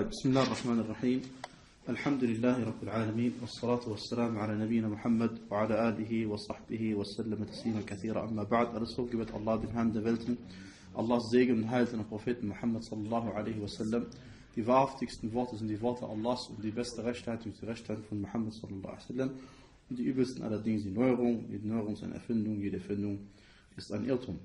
بسم الله الرحمن الرحيم الحمد لله رب العالمين والصلاة والسلام على نبينا محمد وعلى آله وصحبه وسلم تسليما كثيرا أما بعد also gebet Allah den Herrn der Welten Allahs Segen und Heil seiner Propheten Muhammad sallallahu alaihi wasallam Die wahrhaftigsten Worte sind die Worte Allahs und die beste Rechtheit durch die Rechtheit von Muhammad sallallahu alaihi wasallam und die übelsten allerdings die Neuerung. Jede Neuerung ist eine Erfindung, jede Erfindung ist ein Irrtum.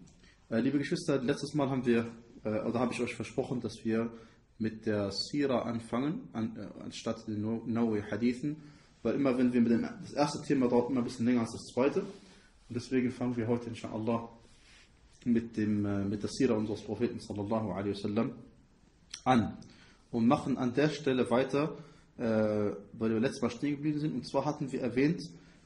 Liebe Geschwister, letztes Mal haben wir, oder habe ich euch versprochen, dass wir mit der Sira anfangen, anstatt den Nawawi Hadithen, weil immer wenn wir mit dem, das erste Thema dauert immer ein bisschen länger als das zweite und deswegen fangen wir heute inshallah mit der Sira unseres Propheten sallallahu alaihi wasallam an. Und machen an der Stelle weiter, weil wir letztes Mal stehen geblieben sind. Und zwar hatten wir erwähnt,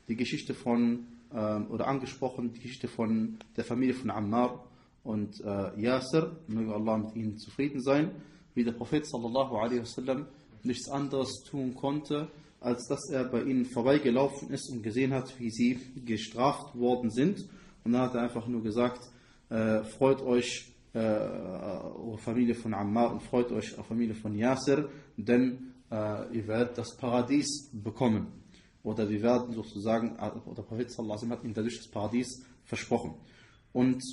die Geschichte von, oder angesprochen, die Geschichte von der Familie von Ammar und Yasser, möge Allah mit ihnen zufrieden sein, wie der Prophet sallallahu alaihi wasallam nichts anderes tun konnte, als dass er bei ihnen vorbeigelaufen ist und gesehen hat, wie sie gestraft worden sind. Und dann hat er einfach nur gesagt, freut euch, Familie von Ammar und freut euch auf Familie von Yasser, denn ihr werdet das Paradies bekommen. Oder wir werden sozusagen, der Prophet sallallahu alaihi wasallam hat ihnen dadurch das Paradies versprochen. Und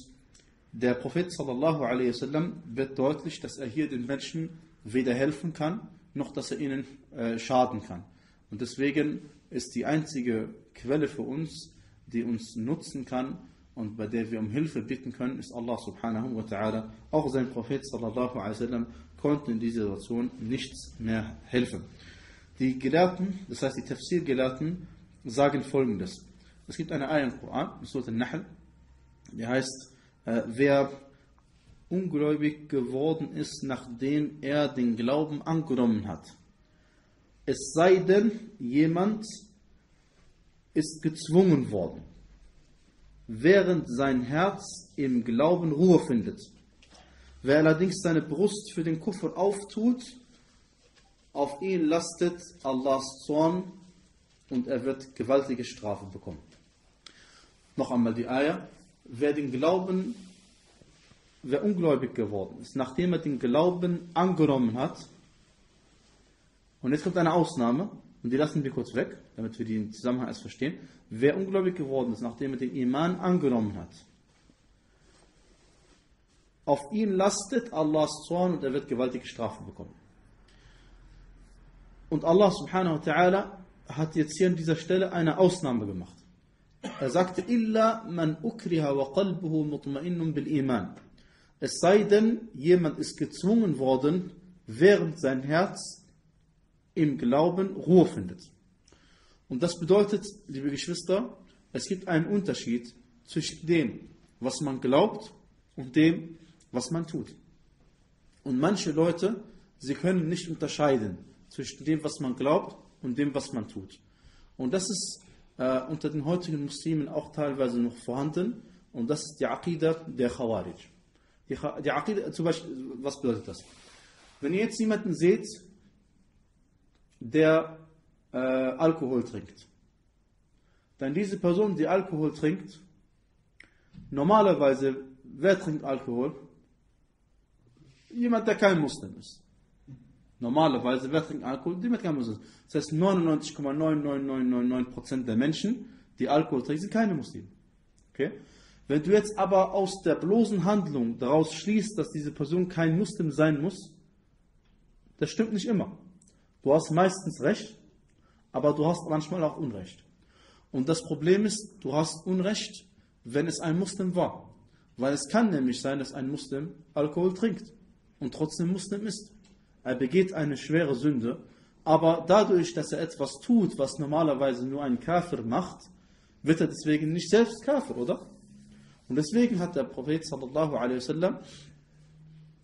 der Prophet sallallahu alaihi wasallam wird deutlich, dass er hier den Menschen weder helfen kann, noch dass er ihnen schaden kann. Und deswegen ist die einzige Quelle für uns, die uns nutzen kann, und bei der wir um Hilfe bitten können, ist Allah subhanahu wa ta'ala. Auch sein Prophet sallallahu alaihi wasallam konnte in dieser Situation nichts mehr helfen. Die Gelehrten, das heißt die Tafsir-Gelehrten, sagen folgendes. Es gibt eine Ayah im Koran, Surat An-Nahl, die heißt, wer ungläubig geworden ist, nachdem er den Glauben angenommen hat. Es sei denn, jemand ist gezwungen worden, während sein Herz im Glauben Ruhe findet. Wer allerdings seine Brust für den Kufr auftut, auf ihn lastet Allahs Zorn und er wird gewaltige Strafe bekommen. Noch einmal die Ayah. Wer ungläubig geworden ist, nachdem er den Glauben angenommen hat, und jetzt kommt eine Ausnahme, und die lassen wir kurz weg, damit wir den Zusammenhang erst verstehen. Wer ungläubig geworden ist, nachdem er den Iman angenommen hat, auf ihn lastet Allahs Zorn und er wird gewaltige Strafen bekommen. Und Allah subhanahu wa ta'ala hat jetzt hier an dieser Stelle eine Ausnahme gemacht. Er sagte, Illa man ukriha wa qalbuhu mutma'innun bil Iman. Es sei denn, jemand ist gezwungen worden, während sein Herz im Glauben Ruhe findet. Und das bedeutet, liebe Geschwister, es gibt einen Unterschied zwischen dem, was man glaubt und dem, was man tut. Und manche Leute, sie können nicht unterscheiden zwischen dem, was man glaubt und dem, was man tut. Und das ist unter den heutigen Muslimen auch teilweise noch vorhanden. Und das ist die Aqidah der Khawarij. Die Aqidah, zum Beispiel, was bedeutet das? Wenn ihr jetzt jemanden seht, der Alkohol trinkt. Dann diese Person, die Alkohol trinkt, normalerweise, wer trinkt Alkohol? Jemand, der kein Muslim ist. Normalerweise, wer trinkt Alkohol? Jemand, der kein Muslim ist. Das heißt, 99,99999% der Menschen, die Alkohol trinken, sind keine Muslime. Okay? Wenn du jetzt aber aus der bloßen Handlung daraus schließt, dass diese Person kein Muslim sein muss, das stimmt nicht immer. Du hast meistens Recht, aber du hast manchmal auch Unrecht. Und das Problem ist, du hast Unrecht, wenn es ein Muslim war. Weil es kann nämlich sein, dass ein Muslim Alkohol trinkt und trotzdem Muslim ist. Er begeht eine schwere Sünde, aber dadurch, dass er etwas tut, was normalerweise nur ein Kafir macht, wird er deswegen nicht selbst Kafir, oder? Und deswegen hat der Prophet sallallahu alaihi wasallam,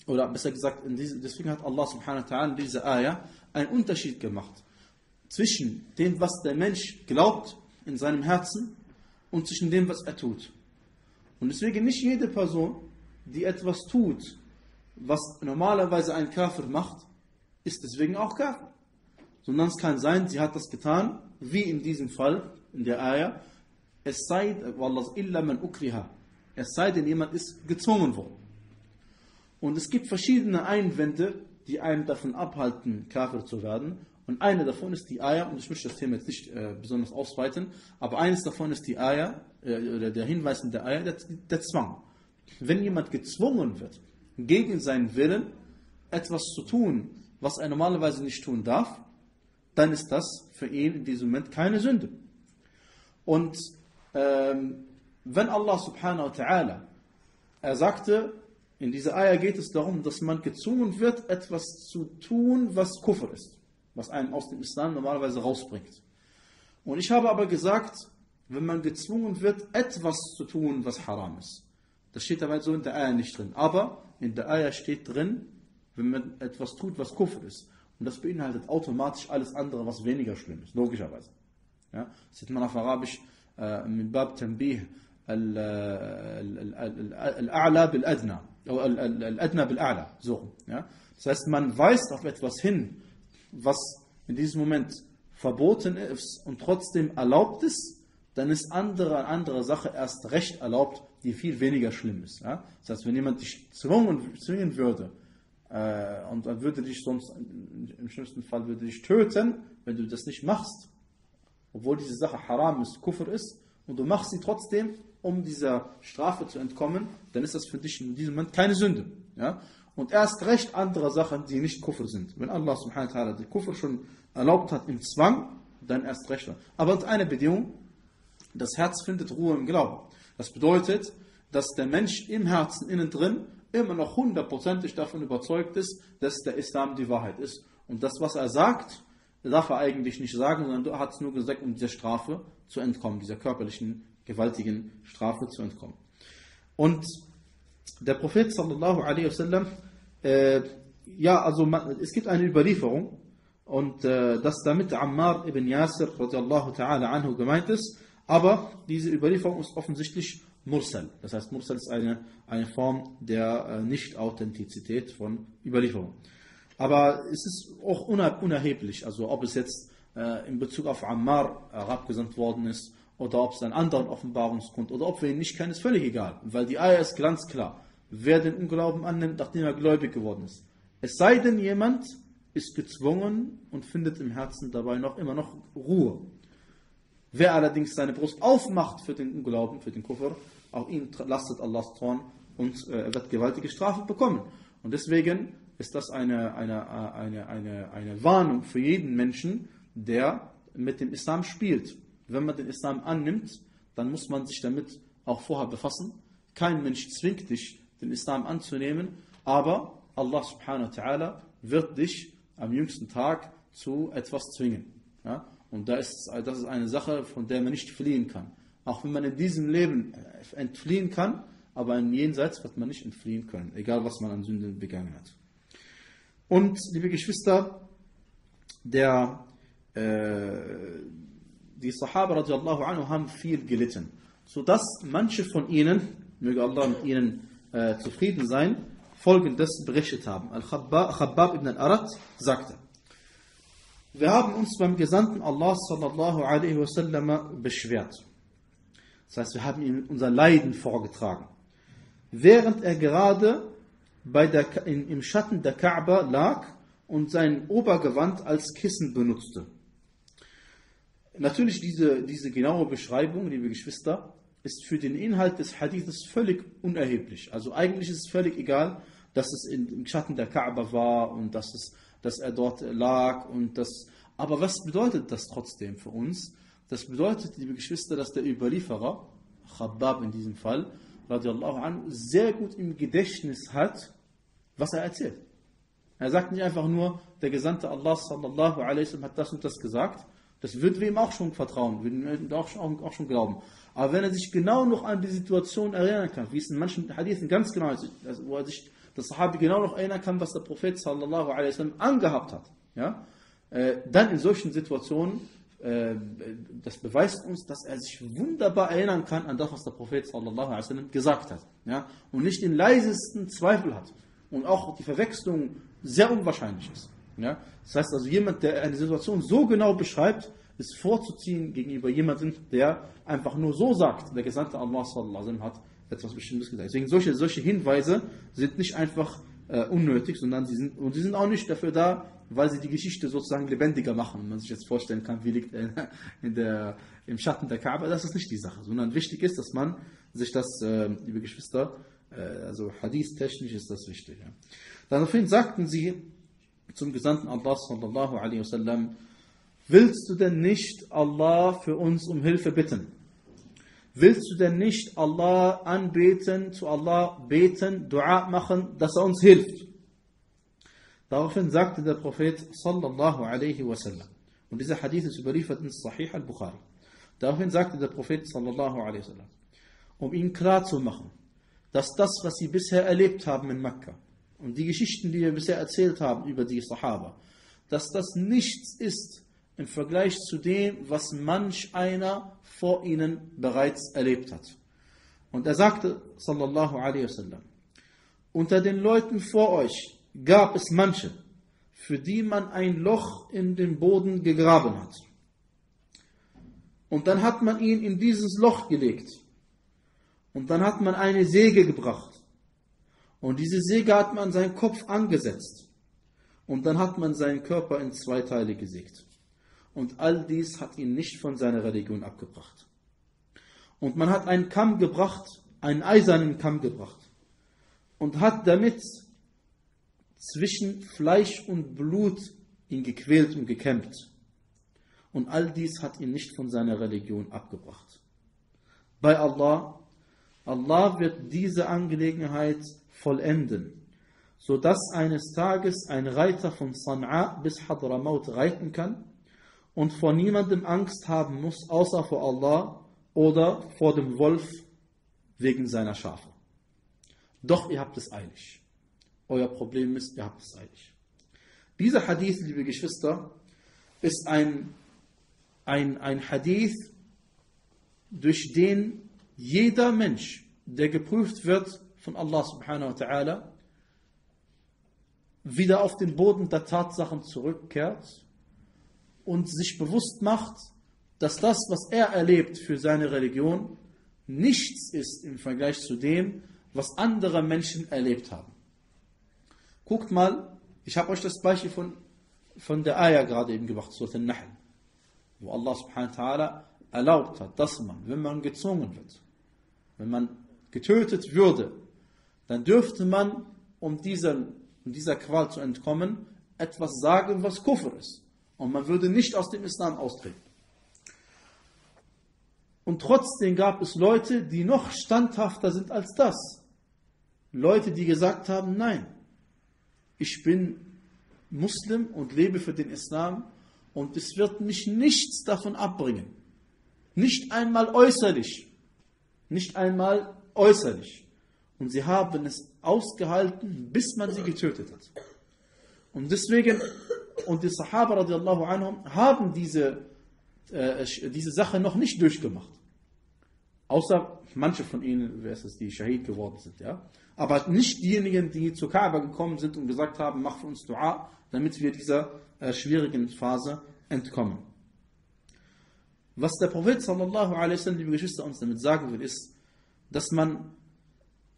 oder besser gesagt, deswegen hat Allah subhanahu wa ta'ala diese Ayah einen Unterschied gemacht zwischen dem, was der Mensch glaubt in seinem Herzen und zwischen dem, was er tut. Und deswegen nicht jede Person, die etwas tut, was normalerweise ein Kafir macht, ist deswegen auch Kafir. Sondern es kann sein, sie hat das getan, wie in diesem Fall, in der Ayah, es sei, wallah, illa man ukriha. Es sei denn, jemand ist gezwungen worden. Und es gibt verschiedene Einwände die einen davon abhalten, Kafir zu werden. Und eine davon ist die Ayah, und ich möchte das Thema jetzt nicht besonders ausweiten, aber eines davon ist die Ayah, oder der Hinweis in der Ayah, der Zwang. Wenn jemand gezwungen wird, gegen seinen Willen etwas zu tun, was er normalerweise nicht tun darf, dann ist das für ihn in diesem Moment keine Sünde. Und wenn Allah subhanahu wa ta'ala, er sagte, in dieser Ayah geht es darum, dass man gezwungen wird, etwas zu tun, was Kufr ist, was einen aus dem Islam normalerweise rausbringt. Und ich habe aber gesagt, wenn man gezwungen wird, etwas zu tun, was haram ist. Das steht dabei so in der Ayah nicht drin. Aber in der Ayah steht drin, wenn man etwas tut, was Kufr ist. Und das beinhaltet automatisch alles andere, was weniger schlimm ist, logischerweise. Ja? Das sieht man auf Arabisch, mit Bab Tanbih, Al-A'la bil-Adna, Al-Adna bil-A'la, so. Ja? Das heißt, man weist auf etwas hin, was in diesem Moment verboten ist und trotzdem erlaubt ist, dann ist andere Sache erst recht erlaubt, die viel weniger schlimm ist. Ja? Das heißt, wenn jemand dich zwingen würde, und dann würde dich sonst, im schlimmsten Fall würde dich töten, wenn du das nicht machst, obwohl diese Sache haram ist, Kufr ist, und du machst sie trotzdem, um dieser Strafe zu entkommen, dann ist das für dich in diesem Moment keine Sünde. Ja? Und erst recht andere Sachen, die nicht Kufr sind. Wenn Allah subhanahu wa ta'ala den Kufr schon erlaubt hat im Zwang, dann erst recht. Aber unter einer Bedingung, das Herz findet Ruhe im Glauben. Das bedeutet, dass der Mensch im Herzen innen drin immer noch hundertprozentig davon überzeugt ist, dass der Islam die Wahrheit ist. Und das, was er sagt, darf er eigentlich nicht sagen, sondern er hat es nur gesagt, um dieser Strafe zu entkommen, dieser körperlichen, gewaltigen Strafe zu entkommen. Und der Prophet sallallahu alaihi wasallam, es gibt eine Überlieferung, und dass damit Ammar ibn Yasir radiallahu ta'ala anhu gemeint ist, aber diese Überlieferung ist offensichtlich Mursal. Das heißt, Mursal ist eine Form der Nicht-Authentizität von Überlieferung. Aber es ist auch unerheblich, also ob es jetzt in Bezug auf Ammar herabgesandt worden ist, oder ob es einen anderen Offenbarungsgrund, oder ob wir ihn nicht kennen, ist völlig egal. Weil die Ayah ist ganz klar. Wer den Unglauben annimmt, nachdem er gläubig geworden ist. Es sei denn, jemand ist gezwungen und findet im Herzen dabei noch immer noch Ruhe. Wer allerdings seine Brust aufmacht für den Unglauben, für den Kufr, auch ihn lastet Allahs Zorn, und er wird gewaltige Strafe bekommen. Und deswegen ist das eine Warnung für jeden Menschen, der mit dem Islam spielt. Wenn man den Islam annimmt, dann muss man sich damit auch vorher befassen. Kein Mensch zwingt dich, den Islam anzunehmen, aber Allah subhanahu wa ta'ala wird dich am jüngsten Tag zu etwas zwingen. Ja? Und das ist eine Sache, von der man nicht fliehen kann. Auch wenn man in diesem Leben entfliehen kann, aber im Jenseits wird man nicht entfliehen können, egal was man an Sünden begangen hat. Und, liebe Geschwister, die Sahaba radiallahu anhu haben viel gelitten, sodass manche von ihnen, möge Allah mit ihnen zufrieden sein, Folgendes berichtet haben. Khabbab ibn al-Aratt sagte: Wir haben uns beim Gesandten Allah sallallahu alaihi wasallam beschwert. Das heißt, wir haben ihm unser Leiden vorgetragen. Während er gerade im Schatten der Kaaba lag und sein Obergewand als Kissen benutzte. Natürlich, diese genaue Beschreibung, liebe Geschwister, ist für den Inhalt des Hadithes völlig unerheblich. Also eigentlich ist es völlig egal, dass es im Schatten der Kaaba war und dass er dort lag. Aber was bedeutet das trotzdem für uns? Das bedeutet, liebe Geschwister, dass der Überlieferer, Khabbab in diesem Fall, radiallahu anhu, sehr gut im Gedächtnis hat, was er erzählt. Er sagt nicht einfach nur, der Gesandte Allah sallallahu alaihi wasallam hat das und das gesagt. Das würden wir ihm auch schon vertrauen, würden wir ihm auch schon glauben. Aber wenn er sich genau noch an die Situation erinnern kann, wie es in manchen Hadithen ganz genau ist, wo er sich das Sahabi genau noch erinnern kann, was der Prophet sallallahu alaihi wasallam angehabt hat, ja? Dann in solchen Situationen, das beweist uns, dass er sich wunderbar erinnern kann an das, was der Prophet sallallahu alaihi wasallam gesagt hat. Ja? Und nicht den leisesten Zweifel hat. Und auch die Verwechslung sehr unwahrscheinlich ist. Ja? Das heißt also, jemand, der eine Situation so genau beschreibt, ist vorzuziehen gegenüber jemandem, der einfach nur so sagt, der Gesandte Allah sallallahu alaihi wasallam hat etwas Bestimmtes gesagt. Deswegen solche Hinweise sind nicht einfach unnötig, sondern sie sind auch nicht dafür da, weil sie die Geschichte sozusagen lebendiger machen. Wenn man sich jetzt vorstellen kann, wie liegt im Schatten der Kaaba, das ist nicht die Sache, sondern wichtig ist, dass man sich das, liebe Geschwister, also hadith-technisch ist das wichtig. Ja. Daraufhin sagten sie zum Gesandten Allah sallallahu alaihi wasallam: Willst du denn nicht Allah für uns um Hilfe bitten? Willst du denn nicht Allah anbeten, zu Allah beten, Dua machen, dass er uns hilft? Daraufhin sagte der Prophet sallallahu alaihi wasallam, und dieser Hadith ist überliefert in Sahih al-Bukhari. Daraufhin sagte der Prophet sallallahu alaihi wasallam, um ihnen klar zu machen, dass das, was sie bisher erlebt haben in Mekka und die Geschichten, die wir bisher erzählt haben über die Sahaba, dass das nichts ist im Vergleich zu dem, was manch einer vor ihnen bereits erlebt hat. Und er sagte, sallallahu alaihi wasallam, unter den Leuten vor euch gab es manche, für die man ein Loch in den Boden gegraben hat. Und dann hat man ihn in dieses Loch gelegt. Und dann hat man eine Säge gebracht. Und diese Säge hat man seinen Kopf angesetzt. Und dann hat man seinen Körper in zwei Teile gesägt. Und all dies hat ihn nicht von seiner Religion abgebracht. Und man hat einen Kamm gebracht, einen eisernen Kamm gebracht. Und hat damit zwischen Fleisch und Blut ihn gequält und gekämpft. Und all dies hat ihn nicht von seiner Religion abgebracht. Bei Allah, Allah wird diese Angelegenheit vollenden, sodass eines Tages ein Reiter von San'a bis Hadramaut reiten kann und vor niemandem Angst haben muss, außer vor Allah oder vor dem Wolf wegen seiner Schafe. Doch ihr habt es eilig. Euer Problem ist, ihr habt es eilig. Dieser Hadith, liebe Geschwister, ist ein Hadith, durch den jeder Mensch, der geprüft wird von Allah subhanahu wa ta'ala, wieder auf den Boden der Tatsachen zurückkehrt und sich bewusst macht, dass das, was er erlebt für seine Religion, nichts ist im Vergleich zu dem, was andere Menschen erlebt haben. Guckt mal, ich habe euch das Beispiel von der Ayah gerade eben gemacht, Surat An-Nahl, wo Allah subhanahu wa ta'ala erlaubt hat, dass man, wenn man gezwungen wird, wenn man getötet würde, dann dürfte man, um dieser Qual zu entkommen, etwas sagen, was Kufr ist. Und man würde nicht aus dem Islam austreten. Und trotzdem gab es Leute, die noch standhafter sind als das. Leute, die gesagt haben, nein, ich bin Muslim und lebe für den Islam und es wird mich nichts davon abbringen. Nicht einmal äußerlich. Nicht einmal äußerlich. Und sie haben es ausgehalten, bis man sie getötet hat. Und deswegen, und die Sahaba radiallahu anhum haben diese Sache noch nicht durchgemacht. Außer manche von ihnen, die Schahid geworden sind. Ja? Aber nicht diejenigen, die zur Kaaba gekommen sind und gesagt haben, mach für uns Dua, damit wir dieser schwierigen Phase entkommen. Was der Prophet sallallahu alaihi wasallam, liebe Geschwister, uns damit sagen will, ist, dass man,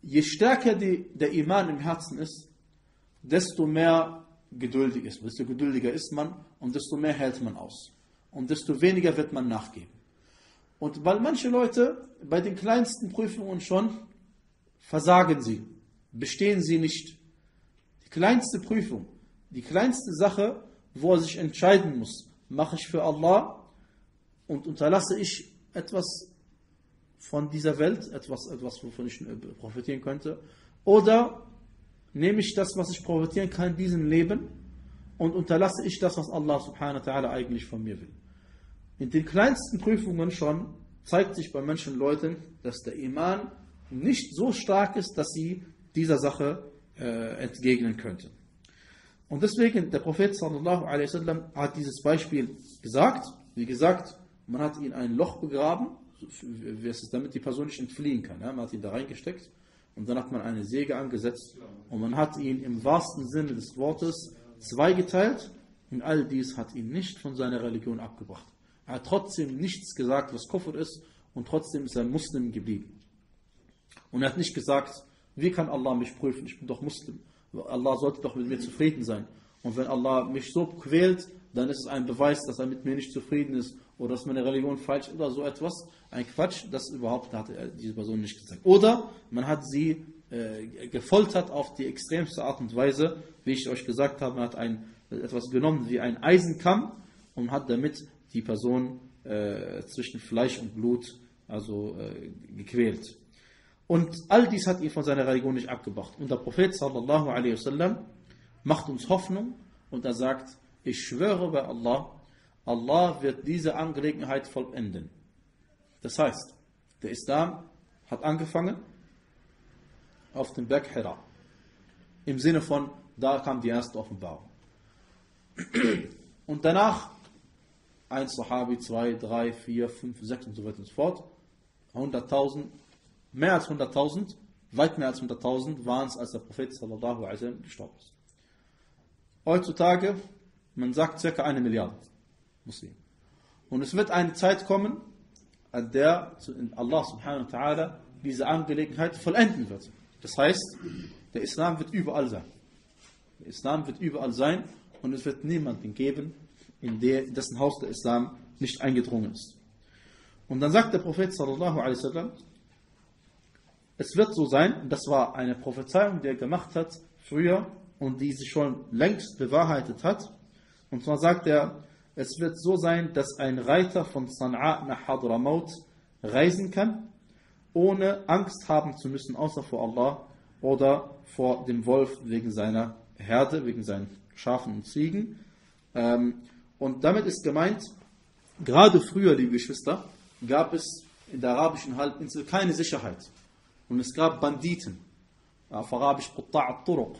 je stärker der Iman im Herzen ist, desto mehr geduldig ist, desto geduldiger ist man und desto mehr hält man aus. Und desto weniger wird man nachgeben. Und weil manche Leute bei den kleinsten Prüfungen schon versagen sie, bestehen sie nicht. Die kleinste Prüfung, die kleinste Sache, wo er sich entscheiden muss, mache ich für Allah und unterlasse ich etwas von dieser Welt, etwas wovon ich profitieren könnte, oder nehme ich das, was ich profitieren kann in diesem Leben und unterlasse ich das, was Allah subhanahu wa ta'ala eigentlich von mir will. In den kleinsten Prüfungen schon zeigt sich bei manchen Leuten, dass der Iman nicht so stark ist, dass sie dieser Sache entgegnen könnten. Und deswegen, der Prophet sallallahu alaihi wasallam hat dieses Beispiel gesagt. Wie gesagt, man hat ihn in ein Loch begraben, damit die Person nicht entfliehen kann. Man hat ihn da reingesteckt. Und dann hat man eine Säge angesetzt und man hat ihn im wahrsten Sinne des Wortes zweigeteilt und all dies hat ihn nicht von seiner Religion abgebracht. Er hat trotzdem nichts gesagt, was Kufr ist und trotzdem ist er Muslim geblieben. Und er hat nicht gesagt, wie kann Allah mich prüfen, ich bin doch Muslim. Allah sollte doch mit mir zufrieden sein. Und wenn Allah mich so quält, dann ist es ein Beweis, dass er mit mir nicht zufrieden ist oder dass meine Religion falsch oder so etwas. Ein Quatsch, das überhaupt hat diese Person nicht gesagt. Oder man hat sie gefoltert auf die extremste Art und Weise, wie ich euch gesagt habe. Man hat etwas genommen wie ein Eisenkamm und hat damit die Person zwischen Fleisch und Blut gequält. Und all dies hat ihn von seiner Religion nicht abgebracht. Und der Prophet sallallahu alaihi wasallam macht uns Hoffnung und er sagt, ich schwöre bei Allah, Allah wird diese Angelegenheit vollenden. Das heißt, der Islam hat angefangen auf dem Berg Hira. Im Sinne von, da kam die erste Offenbarung. Und danach, 1 Sahabi, 2, 3, 4, 5, 6 und so weiter und so fort, 100.000, mehr als 100.000, weit mehr als 100.000 waren es, als der Prophet sallallahu alaihi wasallam gestorben ist. Heutzutage, man sagt ca. 1 Milliarde Muslime. Und es wird eine Zeit kommen, an der Allah subhanahu wa ta'ala diese Angelegenheit vollenden wird. Das heißt, der Islam wird überall sein. Der Islam wird überall sein und es wird niemanden geben, in dessen Haus der Islam nicht eingedrungen ist. Und dann sagt der Prophet sallallahu alaihi wasallam, es wird so sein, das war eine Prophezeiung, die er gemacht hat früher und die sich schon längst bewahrheitet hat. Und zwar sagt er, es wird so sein, dass ein Reiter von San'a nach Hadramaut reisen kann, ohne Angst haben zu müssen, außer vor Allah oder vor dem Wolf wegen seiner Herde, wegen seinen Schafen und Ziegen. Und damit ist gemeint, gerade früher, liebe Geschwister, gab es in der arabischen Halbinsel keine Sicherheit. Und es gab Banditen, auf Arabisch Qutta'a al-Turuq.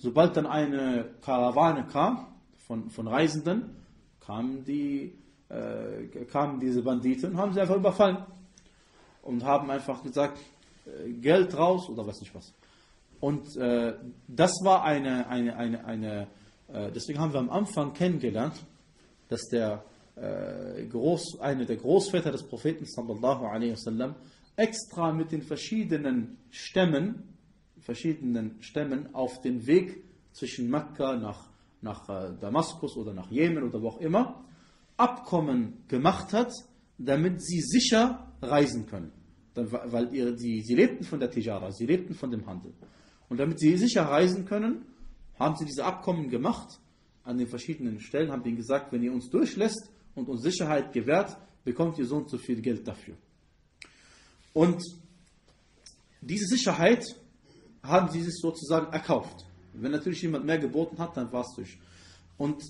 Sobald dann eine Karawane kam, von Reisenden, kamen diese Banditen und haben sie einfach überfallen. Und haben einfach gesagt, Geld raus oder weiß nicht was. Und das war deswegen haben wir am Anfang kennengelernt, dass einer der Großväter des Propheten sallallahu alaihi wasallam extra mit den verschiedenen Stämmen auf den Weg zwischen Mekka nach Damaskus oder nach Jemen oder wo auch immer, Abkommen gemacht hat, damit sie sicher reisen können. Weil sie lebten von der Tijara, sie lebten von dem Handel. Und damit sie sicher reisen können, haben sie diese Abkommen gemacht an den verschiedenen Stellen, haben ihnen gesagt, wenn ihr uns durchlässt und uns Sicherheit gewährt, bekommt ihr so und so viel Geld dafür. Und diese Sicherheit haben sie sich sozusagen erkauft. Wenn natürlich jemand mehr geboten hat, dann war es durch. Und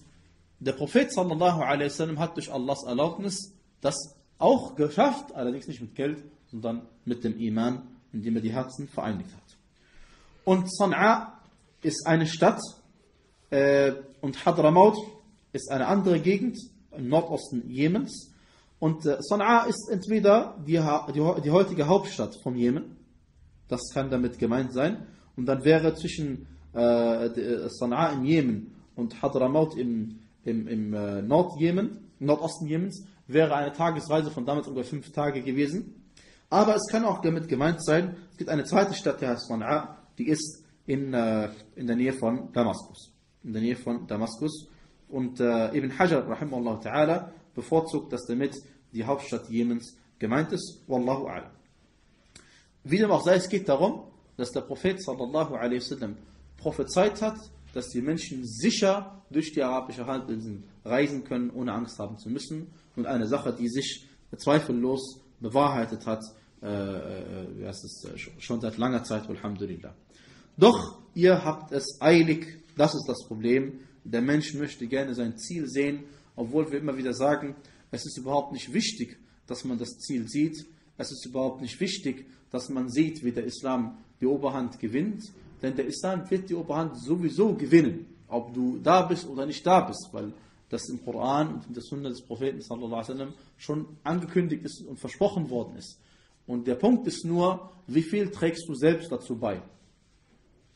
der Prophet sallallahu alaihi wasallam hat durch Allahs Erlaubnis das auch geschafft, allerdings nicht mit Geld, sondern mit dem Iman, indem er die Herzen vereinigt hat. Und San'a ist eine Stadt und Hadramaut ist eine andere Gegend im Nordosten Jemens. Und San'a ist entweder die heutige Hauptstadt vom Jemen, das kann damit gemeint sein, und dann wäre zwischen San'a im Jemen und Hadramaut im Nordosten Jemens, wäre eine Tagesreise von damals ungefähr 5 Tage gewesen. Aber es kann auch damit gemeint sein, es gibt eine zweite Stadt, die heißt San'a, die ist in der Nähe von Damaskus. Und Ibn Hajar, rahimahullah ta'ala, bevorzugt, dass damit die Hauptstadt Jemens gemeint ist. Wallahu a'lam. Wie dem auch sei, es geht darum, dass der Prophet sallallahu alaihi wasallam prophezeit hat, dass die Menschen sicher durch die arabische Halbinsel reisen können, ohne Angst haben zu müssen. Und eine Sache, die sich zweifellos bewahrheitet hat, schon seit langer Zeit, alhamdulillah. Doch ihr habt es eilig, das ist das Problem. Der Mensch möchte gerne sein Ziel sehen, obwohl wir immer wieder sagen, es ist überhaupt nicht wichtig, dass man das Ziel sieht. Es ist überhaupt nicht wichtig, dass man sieht, wie der Islam die Oberhand gewinnt. Denn der Islam wird die Oberhand sowieso gewinnen, ob du da bist oder nicht da bist. Weil das im Koran und in der Sunna des Propheten sallallahu alaihi wasallam schon angekündigt ist und versprochen worden ist. Und der Punkt ist nur, wie viel trägst du selbst dazu bei?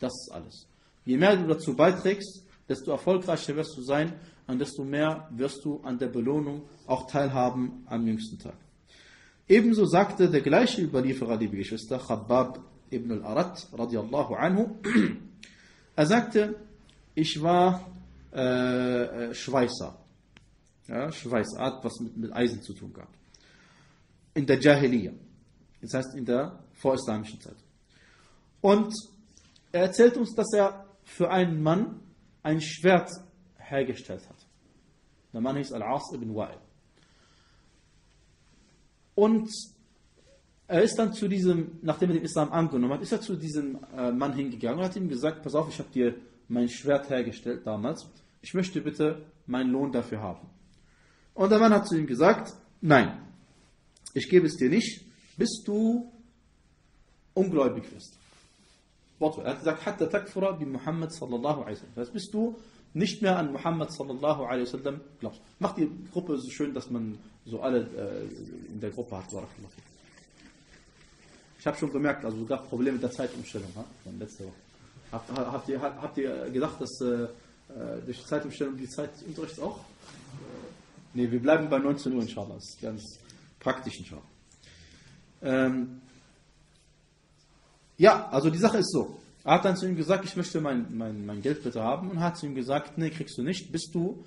Das ist alles. Je mehr du dazu beiträgst, desto erfolgreicher wirst du sein und desto mehr wirst du an der Belohnung auch teilhaben am jüngsten Tag. Ebenso sagte der gleiche Überlieferer, liebe Geschwister, Khabbab ibn al-Aratt, radiyallahu anhu, Er sagte, ich war Schweißer. Ja, Schweißart, was mit Eisen zu tun gehabt. In der Jahiliya. Das heißt in der vorislamischen Zeit. Und er erzählt uns, dass er für einen Mann ein Schwert hergestellt hat. Der Mann hieß Al-As ibn Wa'il. Und er ist dann zu diesem, nachdem er den Islam angenommen hat, ist er zu diesem Mann hingegangen und hat ihm gesagt, pass auf, ich habe dir mein Schwert hergestellt damals. Ich möchte bitte meinen Lohn dafür haben. Und der Mann hat zu ihm gesagt, nein, ich gebe es dir nicht, bis du ungläubig wirst. Er hat gesagt, hatta takfura bi Muhammad sallallahu alaihi wasallam. Das heißt, bis du nicht mehr an Muhammad sallallahu alaihi wasallam glaubst. Macht die Gruppe so schön, dass man so alle in der Gruppe hat. Ich habe schon gemerkt, also es gab Probleme mit der Zeitumstellung. Von letzter Woche. Habt ihr gedacht, dass durch die Zeitumstellung die Zeit des Unterrichts auch? Ne, wir bleiben bei 19 Uhr inshallah. Das ist ganz praktisch inshallah. Ja, also die Sache ist so. Er hat dann zu ihm gesagt, ich möchte mein Geld bitte haben. Und hat zu ihm gesagt, nee, kriegst du nicht, bis du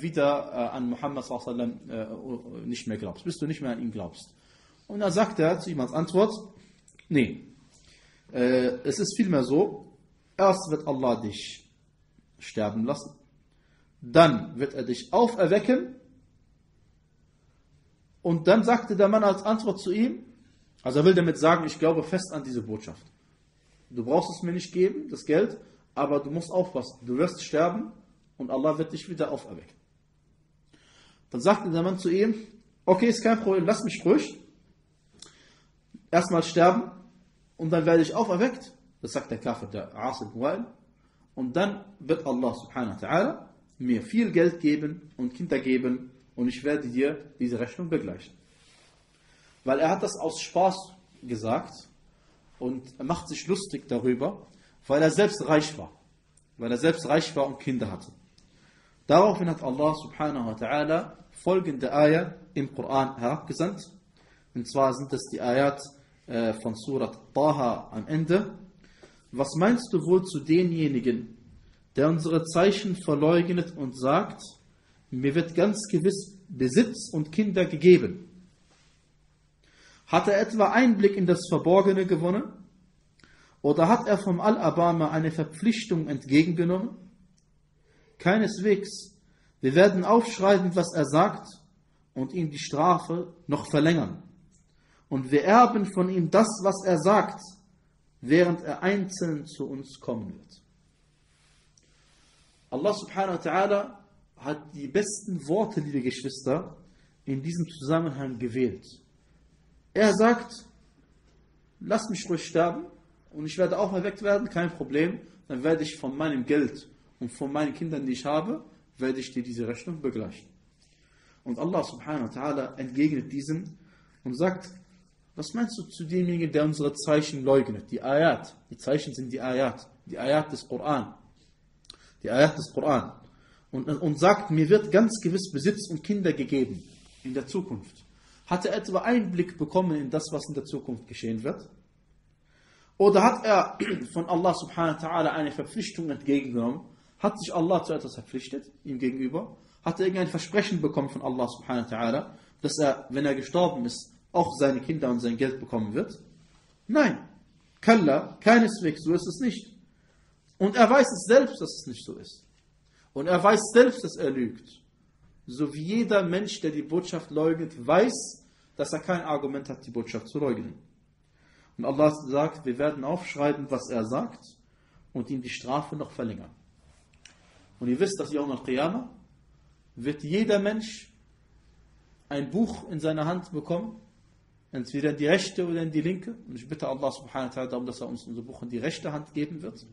wieder an Muhammad sallallahu alaihi wasallam nicht mehr glaubst. Bis du nicht mehr an ihn glaubst. Und da sagt er zu ihm als Antwort, nee, es ist vielmehr so, erst wird Allah dich sterben lassen, dann wird er dich auferwecken und dann sagte der Mann als Antwort zu ihm, also er will damit sagen, ich glaube fest an diese Botschaft. Du brauchst es mir nicht geben, das Geld, aber du musst aufpassen, du wirst sterben und Allah wird dich wieder auferwecken. Dann sagte der Mann zu ihm, okay, ist kein Problem, lass mich ruhig. Erstmal sterben und dann werde ich auferweckt. Das sagt der Kafir, der As ibn Wa'il. Und dann wird Allah subhanahu wa ta'ala mir viel Geld geben und Kinder geben und ich werde dir diese Rechnung begleichen. Weil er hat das aus Spaß gesagt und er macht sich lustig darüber, weil er selbst reich war. Weil er selbst reich war und Kinder hatte. Daraufhin hat Allah subhanahu wa ta'ala folgende Ayah im Koran herabgesandt. Und zwar sind das die Ayat von Surat Baha am Ende. Was meinst du wohl zu denjenigen, der unsere Zeichen verleugnet und sagt, mir wird ganz gewiss Besitz und Kinder gegeben? Hat er etwa Einblick in das Verborgene gewonnen? Oder hat er vom Al-Abama eine Verpflichtung entgegengenommen? Keineswegs. Wir werden aufschreiben, was er sagt und ihm die Strafe noch verlängern. Und wir erben von ihm das, was er sagt, während er einzeln zu uns kommen wird. Allah subhanahu wa ta'ala hat die besten Worte, liebe Geschwister, in diesem Zusammenhang gewählt. Er sagt, lass mich ruhig sterben und ich werde auch erweckt werden, kein Problem. Dann werde ich von meinem Geld und von meinen Kindern, die ich habe, werde ich dir diese Rechnung begleichen. Und Allah subhanahu wa ta'ala entgegnet diesem und sagt, was meinst du zu demjenigen, der unsere Zeichen leugnet? Die Ayat. Die Zeichen sind die Ayat. Die Ayat des Koran. Die Ayat des Koran. Und sagt, mir wird ganz gewiss Besitz und Kinder gegeben in der Zukunft. Hat er etwa Einblick bekommen in das, was in der Zukunft geschehen wird? Oder hat er von Allah subhanahu wa ta'ala eine Verpflichtung entgegengenommen? Hat sich Allah zu etwas verpflichtet, ihm gegenüber? Hat er irgendein Versprechen bekommen von Allah subhanahu wa ta'ala, dass er, wenn er gestorben ist, auch seine Kinder und sein Geld bekommen wird? Nein. Kalla, keineswegs, so ist es nicht. Und er weiß es selbst, dass es nicht so ist. Und er weiß selbst, dass er lügt. So wie jeder Mensch, der die Botschaft leugnet, weiß, dass er kein Argument hat, die Botschaft zu leugnen. Und Allah sagt, wir werden aufschreiben, was er sagt und ihm die Strafe noch verlängern. Und ihr wisst, dass Yawm al-Qiyamah wird jeder Mensch ein Buch in seiner Hand bekommen, entweder in die rechte oder in die linke. Und ich bitte Allah subhanahu wa ta'ala darum, dass er uns unser Buch in die rechte Hand geben wird.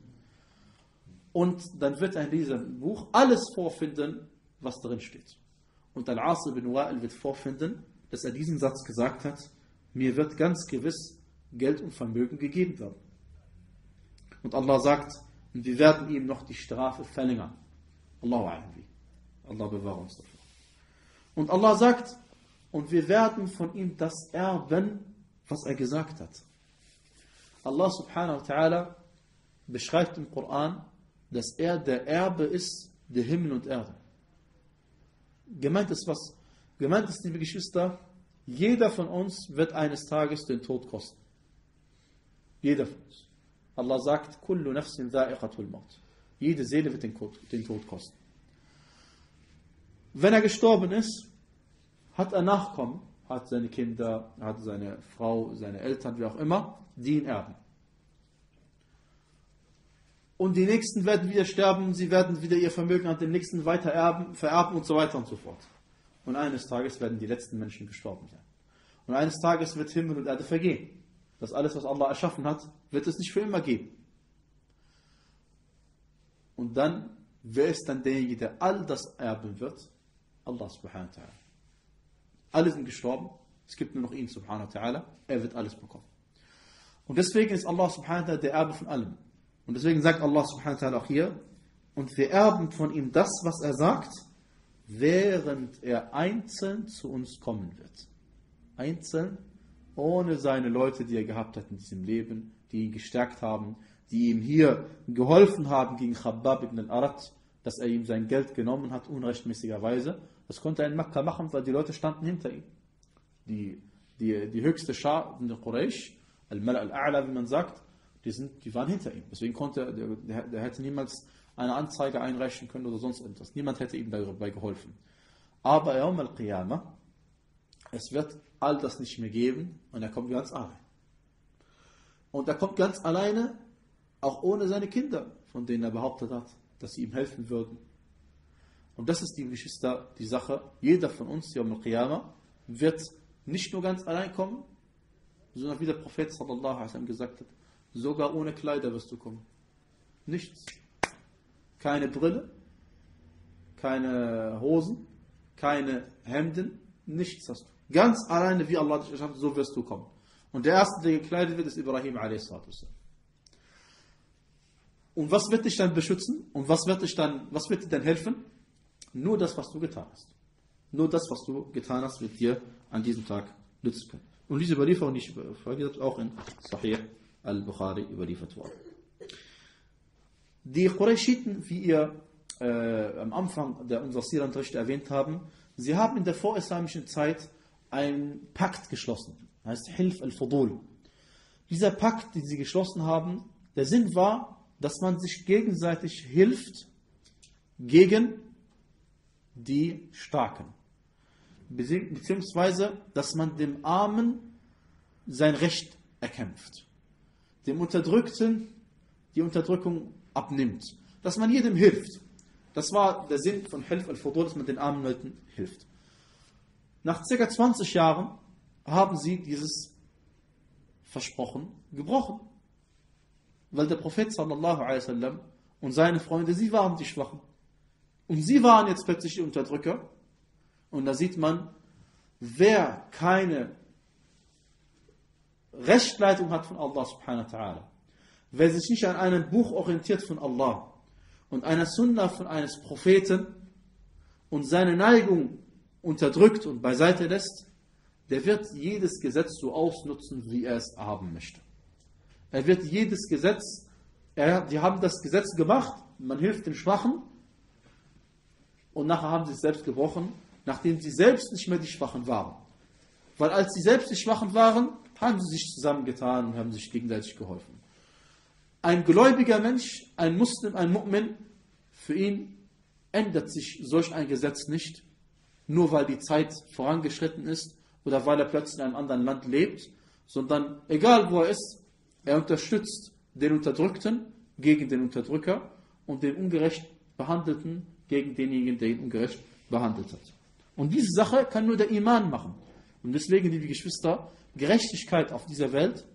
Und dann wird er in diesem Buch alles vorfinden, was darin steht. Und Al-As ibn Wa'il wird vorfinden, dass er diesen Satz gesagt hat, mir wird ganz gewiss Geld und Vermögen gegeben werden. Und Allah sagt, wir werden ihm noch die Strafe verlängern. Allahu a'lam. Allah bewahre uns dafür. Und Allah sagt, und wir werden von ihm das erben, was er gesagt hat. Allah subhanahu wa ta'ala beschreibt im Koran dass er der Erbe ist, der Himmel und Erde. Gemeint ist was? Gemeint ist, liebe Geschwister, jeder von uns wird eines Tages den Tod kosten. Jeder von uns. Allah sagt, Kullu nafsin dha'iqatul maut. Jede Seele wird den Tod kosten. Wenn er gestorben ist, hat er Nachkommen, hat seine Kinder, hat seine Frau, seine Eltern, wie auch immer, die ihn erben. Und die Nächsten werden wieder sterben, sie werden wieder ihr Vermögen an den Nächsten weiter erben, vererben und so weiter und so fort. Und eines Tages werden die letzten Menschen gestorben sein. Und eines Tages wird Himmel und Erde vergehen. Das alles, was Allah erschaffen hat, wird es nicht für immer geben. Und dann, wer ist dann derjenige, der all das erben wird? Allah subhanahu wa ta'ala. Alle sind gestorben, es gibt nur noch ihn subhanahu wa ta'ala, er wird alles bekommen. Und deswegen ist Allah subhanahu wa ta'ala der Erbe von allem. Und deswegen sagt Allah subhanahu wa ta'ala auch hier, und wir erben von ihm das, was er sagt, während er einzeln zu uns kommen wird. Einzeln, ohne seine Leute, die er gehabt hat in diesem Leben, die ihn gestärkt haben, die ihm hier geholfen haben gegen Khabbab ibn al-Aratt, dass er ihm sein Geld genommen hat, unrechtmäßigerweise. Das konnte er in Mekka machen, weil die Leute standen hinter ihm. Die höchste Schar in der Quraysh, Al-Mala al-A'la, wie man sagt, die waren hinter ihm. Deswegen der hätte niemals eine Anzeige einreichen können oder sonst etwas. Niemand hätte ihm dabei geholfen. Aber Yawm al-Qiyamah, es wird all das nicht mehr geben und er kommt ganz allein. Und er kommt ganz alleine, auch ohne seine Kinder, von denen er behauptet hat, dass sie ihm helfen würden. Und das ist, die Geschwister, die Sache. Jeder von uns, Yawm al-Qiyamah, wird nicht nur ganz allein kommen, sondern wie der Prophet sallallahu alaihi wasallam gesagt hat, sogar ohne Kleider wirst du kommen. Nichts. Keine Brille, keine Hosen, keine Hemden, nichts hast du. Ganz alleine, wie Allah dich erschaffen, so wirst du kommen. Und der Erste, der gekleidet wird, ist Ibrahim a.s. Und was wird dich dann beschützen? Und was wird dir dann helfen? Nur das, was du getan hast. Nur das, was du getan hast, wird dir an diesem Tag nützen können. Und diese Überlieferung, die ich auch in Sahih al-Bukhari überliefert worden. Die Qurayshiten, wie ihr am Anfang unserer Sira-Unterricht erwähnt haben, sie haben in der vorislamischen Zeit einen Pakt geschlossen. Heißt Hilf al-Fadul. Dieser Pakt, den sie geschlossen haben, der Sinn war, dass man sich gegenseitig hilft gegen die Starken. Beziehungsweise, dass man dem Armen sein Recht erkämpft. Dem Unterdrückten die Unterdrückung abnimmt. Dass man jedem hilft. Das war der Sinn von Hilf al-Fadul, dass man den armen Leuten hilft. Nach ca. 20 Jahren haben sie dieses Versprochen gebrochen. Weil der Prophet sallallahu alaihi wasallam und seine Freunde, sie waren die Schwachen. Und sie waren jetzt plötzlich die Unterdrücker. Und da sieht man, wer keine Rechtsleitung hat von Allah subhanahu wa ta'ala, wer sich nicht an einem Buch orientiert von Allah und einer Sunna von eines Propheten und seine Neigung unterdrückt und beiseite lässt, der wird jedes Gesetz so ausnutzen, wie er es haben möchte. Er wird jedes Gesetz, die haben das Gesetz gemacht, man hilft den Schwachen und nachher haben sie es selbst gebrochen, nachdem sie selbst nicht mehr die Schwachen waren. Weil als sie selbst die Schwachen waren, haben sie sich zusammengetan und haben sich gegenseitig geholfen. Ein gläubiger Mensch, ein Muslim, ein Mu'min, für ihn ändert sich solch ein Gesetz nicht, nur weil die Zeit vorangeschritten ist oder weil er plötzlich in einem anderen Land lebt, sondern egal wo er ist, er unterstützt den Unterdrückten gegen den Unterdrücker und den ungerecht Behandelten gegen denjenigen, der ihn ungerecht behandelt hat. Und diese Sache kann nur der Iman machen. Und deswegen, liebe Geschwister, Gerechtigkeit auf dieser Welt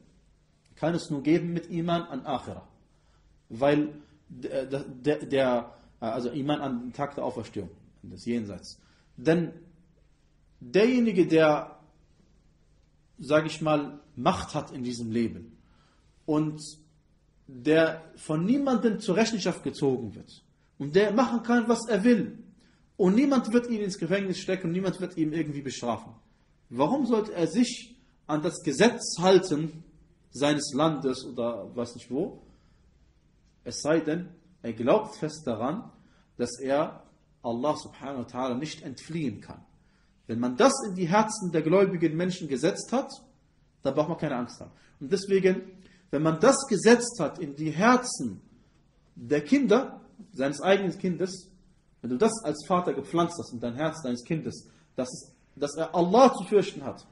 kann es nur geben mit Iman an Akhira. Weil also Iman an den Tag der Auferstehung, das Jenseits. Denn derjenige, der, sage ich mal, Macht hat in diesem Leben und der von niemandem zur Rechenschaft gezogen wird und der machen kann, was er will und niemand wird ihn ins Gefängnis stecken und niemand wird ihn irgendwie bestrafen. Warum sollte er sich an das Gesetz halten, seines Landes oder weiß nicht wo, es sei denn, Er glaubt fest daran, dass er Allah subhanahu wa ta'ala nicht entfliehen kann. Wenn man das in die Herzen der gläubigen Menschen gesetzt hat, dann braucht man keine Angst haben. Und deswegen, wenn man das gesetzt hat in die Herzen der Kinder, seines eigenen Kindes, wenn du das als Vater gepflanzt hast in dein Herz deines Kindes, dass er Allah zu fürchten hat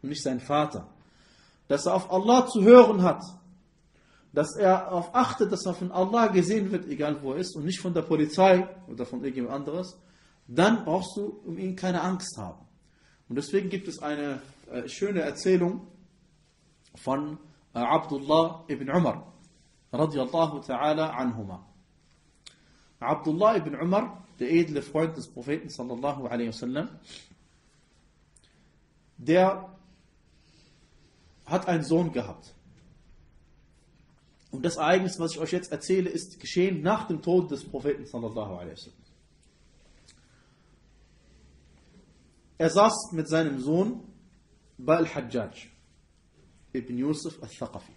und nicht seinen Vater, dass er auf Allah zu hören hat, dass er darauf achtet, dass er von Allah gesehen wird, egal wo er ist, und nicht von der Polizei oder von irgendjemand anderes, dann brauchst du um ihn keine Angst haben. Und deswegen gibt es eine schöne Erzählung von Abdullah ibn Umar, radiyallahu ta'ala anhuma. Abdullah ibn Umar, der edle Freund des Propheten, sallallahu alaihi wasallam, der hat einen Sohn gehabt. Und das Ereignis, was ich euch jetzt erzähle, ist geschehen nach dem Tod des Propheten, sallallahu alaihi wasallam. Er saß mit seinem Sohn bei Al-Hajjaj ibn Yusuf al-Thaqafi.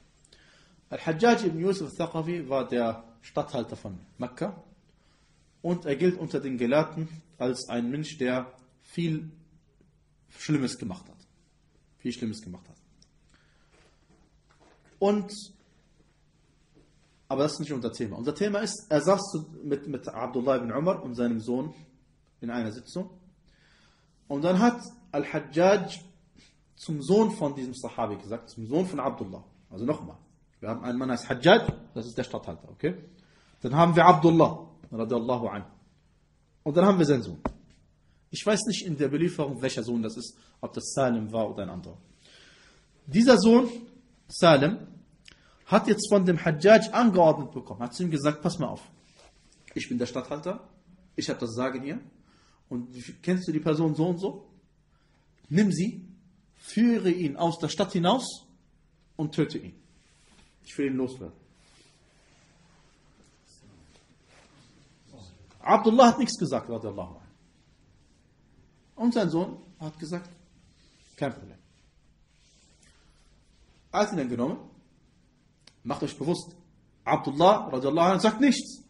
Al-Hajjaj ibn Yusuf al-Thaqafi war der Statthalter von Mekka und er gilt unter den Gelehrten als ein Mensch, der viel Schlimmes gemacht hat. Aber das ist nicht unser Thema. Unser Thema ist, er saß mit Abdullah ibn Umar und seinem Sohn in einer Sitzung. Und dann hat Al-Hajjaj zum Sohn von diesem Sahabi gesagt, zum Sohn von Abdullah. Also nochmal, wir haben einen Mann, der heißt Hajjaj, das ist der Statthalter, okay? Dann haben wir Abdullah, radiyallahu anhu. Und dann haben wir seinen Sohn. Ich weiß nicht in der Belieferung, welcher Sohn das ist, ob das Salim war oder ein anderer. Dieser Sohn, Salim, hat jetzt von dem Hajjaj angeordnet bekommen, hat zu ihm gesagt, pass mal auf, ich bin der Statthalter, ich habe das Sagen hier, und kennst du die Person so und so? Nimm sie, führe ihn aus der Stadt hinaus und töte ihn. Ich will ihn loswerden. Abdullah hat nichts gesagt, radiyallahu anhu. Und sein Sohn hat gesagt, kein Problem. Er hat ihn dann genommen. Macht euch bewusst, Abdullah radiyallahu anhu sagt nichts.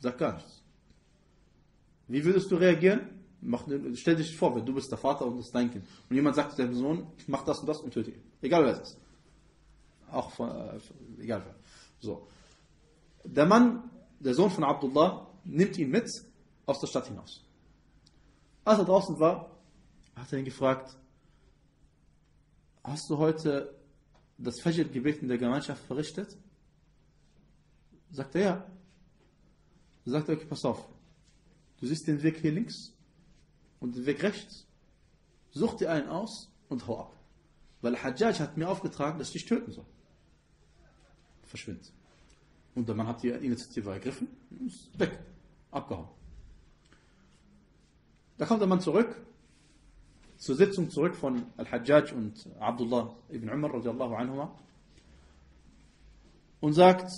Sagt gar nichts. Wie würdest du reagieren? Stell dich vor, wenn du bist der Vater und das ist dein Kind. Und jemand sagt zu deinem Sohn, mach das und das und töte ihn. Egal wer es ist. Auch von, egal wer. So. Der Mann, der Sohn von Abdullah, nimmt ihn mit aus der Stadt hinaus. Als er draußen war, hat er ihn gefragt, hast du heute das Fajr-Gebet in der Gemeinschaft verrichtet? Sagt er, ja. Sagt er, okay, pass auf. Du siehst den Weg hier links und den Weg rechts. Such dir einen aus und hau ab. Weil Hajjaj hat mir aufgetragen, dass ich dich töten soll. Verschwind. Und der Mann hat die Initiative ergriffen und ist weg. Abgehauen. Da kommt der Mann zurück, zur Sitzung zurück von Al-Hajjaj und Abdullah ibn Umar radiyallahu anhuma und sagt,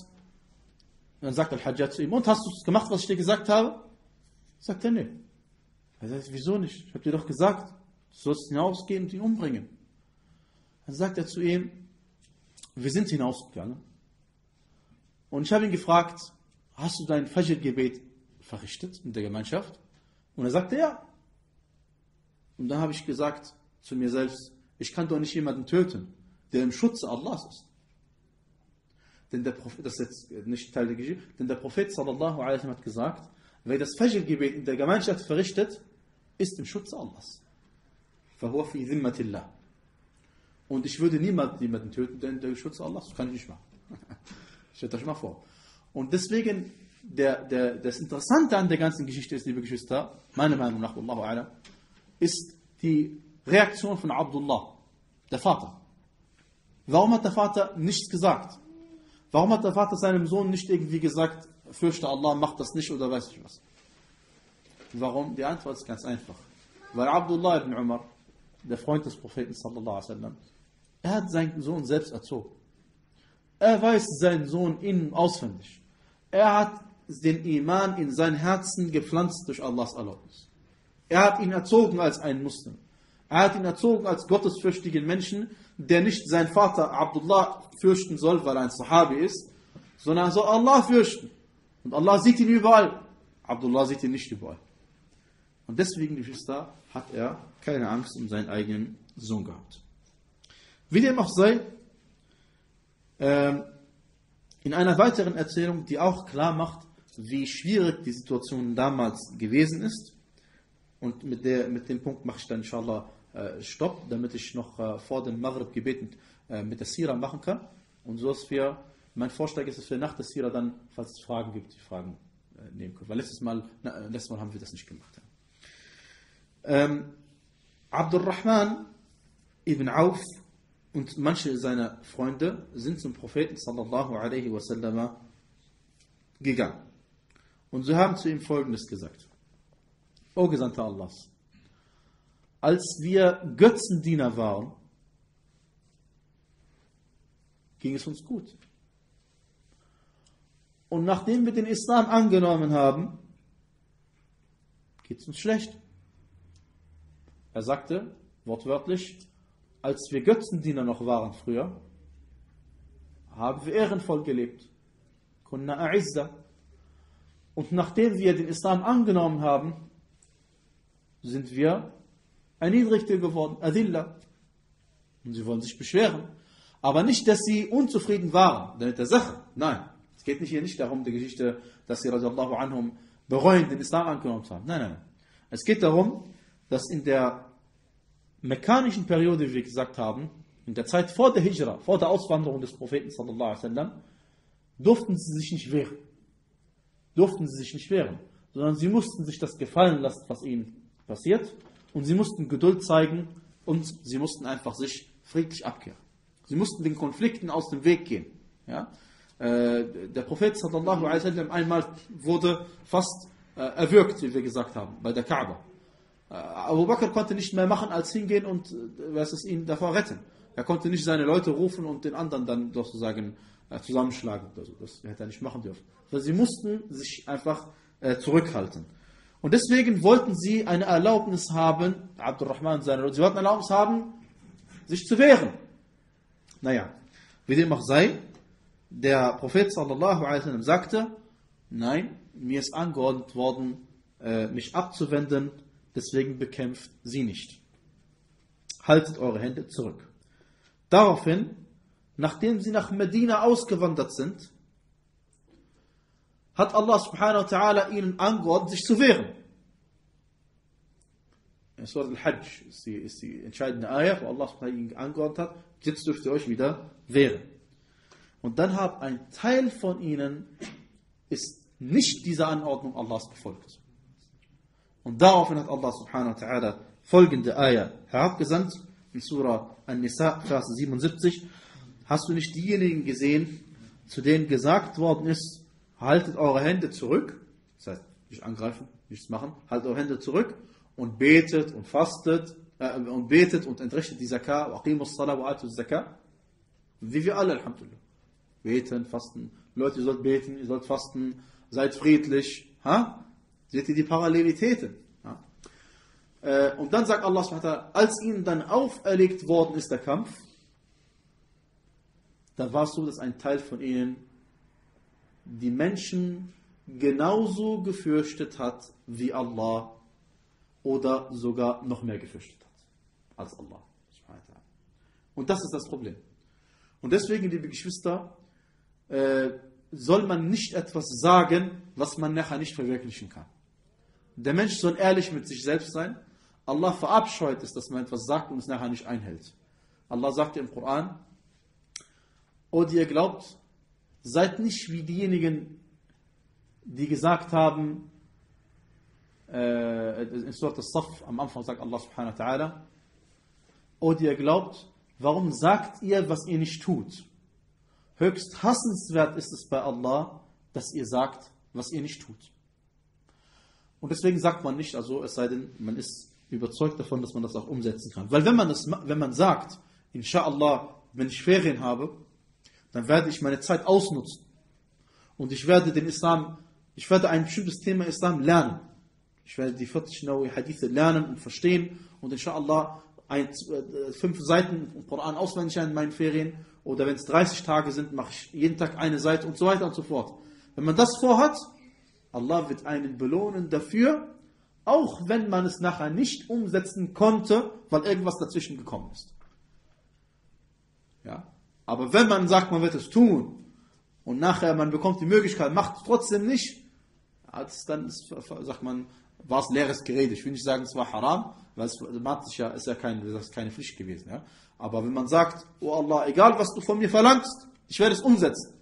dann sagt Al-Hajjaj zu ihm, und hast du gemacht, was ich dir gesagt habe? Sagt er, nee. Er sagt, wieso nicht? Ich habe dir doch gesagt, du sollst hinausgehen und ihn umbringen. Dann sagt er zu ihm, wir sind hinausgegangen. Und ich habe ihn gefragt, hast du dein Fajr-Gebet verrichtet in der Gemeinschaft? Und er sagte, ja. Und dann habe ich gesagt zu mir selbst, ich kann doch nicht jemanden töten, der im Schutze Allahs ist. Denn der Prophet, das ist jetzt nicht Teil der Geschichte, denn der Prophet sallallahu alaihi wasallam hat gesagt, wer das Fajr-Gebet in der Gemeinschaft verrichtet, ist im Schutz Allahs. فَهُوَ فِي ذِمَّةِ اللَّهِ. Und ich würde niemals jemanden töten, denn der Schutz Allahs, das kann ich nicht machen. Stellt euch mal vor. Und deswegen, das Interessante an der ganzen Geschichte ist, liebe Geschwister, meiner Meinung nach, Allahu a'lam, ist die Reaktion von Abdullah, der Vater. Warum hat der Vater nichts gesagt? Warum hat der Vater seinem Sohn nicht irgendwie gesagt, fürchte Allah, mach das nicht oder weiß ich was. Warum? Die Antwort ist ganz einfach. Weil Abdullah ibn Umar, der Freund des Propheten sallallahu alaihi wasallam, er hat seinen Sohn selbst erzogen. Er weiß seinen Sohn innen auswendig. Er hat den Iman in sein Herzen gepflanzt durch Allahs Erlaubnis. Er hat ihn erzogen als einen Muslim. Er hat ihn erzogen als gottesfürchtigen Menschen, der nicht seinen Vater Abdullah fürchten soll, weil er ein Sahabi ist, sondern er soll Allah fürchten. Und Allah sieht ihn überall. Abdullah sieht ihn nicht überall. Und deswegen, Geschwister, hat er keine Angst um seinen eigenen Sohn gehabt. Wie dem auch sei, in einer weiteren Erzählung, die auch klar macht, wie schwierig die Situation damals gewesen ist, und mit dem Punkt mache ich dann inshallah Stopp, damit ich noch vor dem Maghrib gebeten mit der Sira machen kann. Und so ist mein Vorschlag ist, dass wir nach der Sira dann, falls es Fragen gibt, die Fragen nehmen können. Weil letztes Mal haben wir das nicht gemacht. Abdurrahman ibn Auf und manche seiner Freunde sind zum Propheten sallallahu alaihi wasallam gegangen. Und sie haben zu ihm Folgendes gesagt: O Gesandter Allahs, als wir Götzendiener waren, ging es uns gut. Und nachdem wir den Islam angenommen haben, geht es uns schlecht. Er sagte wortwörtlich: Als wir Götzendiener noch waren früher, haben wir ehrenvoll gelebt. Kunna a'izza. Und nachdem wir den Islam angenommen haben, sind wir erniedrigt geworden, Adilla. Und sie wollen sich beschweren. Aber nicht, dass sie unzufrieden waren mit der Sache. Nein, es geht hier nicht darum, die Geschichte, dass sie radiallahu anhum bereuen, den Islam angenommen haben. Nein, nein, nein. Es geht darum, dass in der mekkanischen Periode, wie wir gesagt haben, in der Zeit vor der Hijra, vor der Auswanderung des Propheten sallallahu alaihi wasallam, durften sie sich nicht wehren. Durften sie sich nicht wehren. Sondern sie mussten sich das gefallen lassen, was ihnen passiert. Und sie mussten Geduld zeigen und sie mussten einfach sich friedlich abkehren. Sie mussten den Konflikten aus dem Weg gehen. Ja? Der Prophet sallallahu alaihi wasallam einmal wurde fast erwürgt, wie wir gesagt haben, bei der Kaaba. Abu Bakr konnte nicht mehr machen, als hingehen und ihn davor retten. Er konnte nicht seine Leute rufen und den anderen dann sozusagen zusammenschlagen. Also das hätte er nicht machen dürfen. Also sie mussten sich einfach zurückhalten. Und deswegen wollten sie eine Erlaubnis haben, Abdurrahman und seine Leute, sie wollten eine Erlaubnis haben, sich zu wehren. Naja, wie dem auch sei, der Prophet sallallahu alaihi wasallam sagte: Nein, mir ist angeordnet worden, mich abzuwenden, deswegen bekämpft sie nicht. Haltet eure Hände zurück. Daraufhin, nachdem sie nach Medina ausgewandert sind, hat Allah subhanahu wa ta'ala ihnen angeordnet, sich zu wehren. In Surah Al-Hajj ist die entscheidende Ayah, wo Allah subhanahu wa ta'ala ihnen angeordnet hat: Jetzt dürft ihr euch wieder wehren. Und dann hat ein Teil von ihnen ist nicht dieser Anordnung Allahs gefolgt. Und daraufhin hat Allah subhanahu wa ta'ala folgende Ayah herabgesandt, in Surah An Nisaa, Vers 77. Hast du nicht diejenigen gesehen, zu denen gesagt worden ist: Haltet eure Hände zurück, das heißt, nicht angreifen, nichts machen, haltet eure Hände zurück und betet und fastet und betet und entrichtet die Zakat, aqimus salat wa atuz zakat, wie wir alle, alhamdulillah. Beten, fasten, Leute, ihr sollt beten, ihr sollt fasten, seid friedlich, ha? Seht ihr die Parallelitäten? Ha? Und dann sagt Allah subhanahu wa ta'ala, als ihnen dann auferlegt worden ist der Kampf, da war es so, dass ein Teil von ihnen die Menschen genauso gefürchtet hat wie Allah oder sogar noch mehr gefürchtet hat als Allah. Und das ist das Problem. Und deswegen, liebe Geschwister, soll man nicht etwas sagen, was man nachher nicht verwirklichen kann. Der Mensch soll ehrlich mit sich selbst sein. Allah verabscheut es, dass man etwas sagt und es nachher nicht einhält. Allah sagt im Koran: O die ihr glaubt, seid nicht wie diejenigen, die gesagt haben, in Surat Al-Saf, am Anfang sagt Allah subhanahu wa ta'ala: O die ihr glaubt, warum sagt ihr, was ihr nicht tut? Höchst hassenswert ist es bei Allah, dass ihr sagt, was ihr nicht tut. Und deswegen sagt man nicht, also es sei denn, man ist überzeugt davon, dass man das auch umsetzen kann. Weil wenn man sagt, inshallah, wenn ich Ferien habe, dann werde ich meine Zeit ausnutzen. Und ich werde ein bestimmtes Thema Islam lernen. Ich werde die 40 Nawawi Hadithe lernen und verstehen. Und inshallah 5 Seiten im Koran auswendig in meinen Ferien. Oder wenn es 30 Tage sind, mache ich jeden Tag eine Seite und so weiter und so fort. Wenn man das vorhat, Allah wird einen belohnen dafür, auch wenn man es nachher nicht umsetzen konnte, weil irgendwas dazwischen gekommen ist. Ja? Aber wenn man sagt, man wird es tun, und nachher man bekommt die Möglichkeit, macht es trotzdem nicht, dann sagt man, war es leeres Gerede. Ich will nicht sagen, es war haram, weil es ist ja keine Pflicht gewesen. Ja? Aber wenn man sagt, oh Allah, egal was du von mir verlangst, ich werde es umsetzen.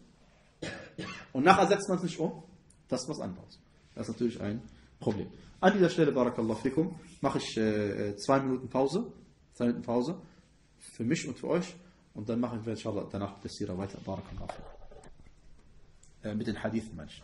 Und nachher setzt man es nicht um, das ist was anderes. Das ist natürlich ein Problem. An dieser Stelle, Barakallahu Fikum, mache ich 2 Minuten Pause. 2 Minuten Pause für mich und für euch. Und dann machen wir, inshallah, danach mit der Sira weiter. Barakallahu Fikum. Mit den Hadithen, Mensch.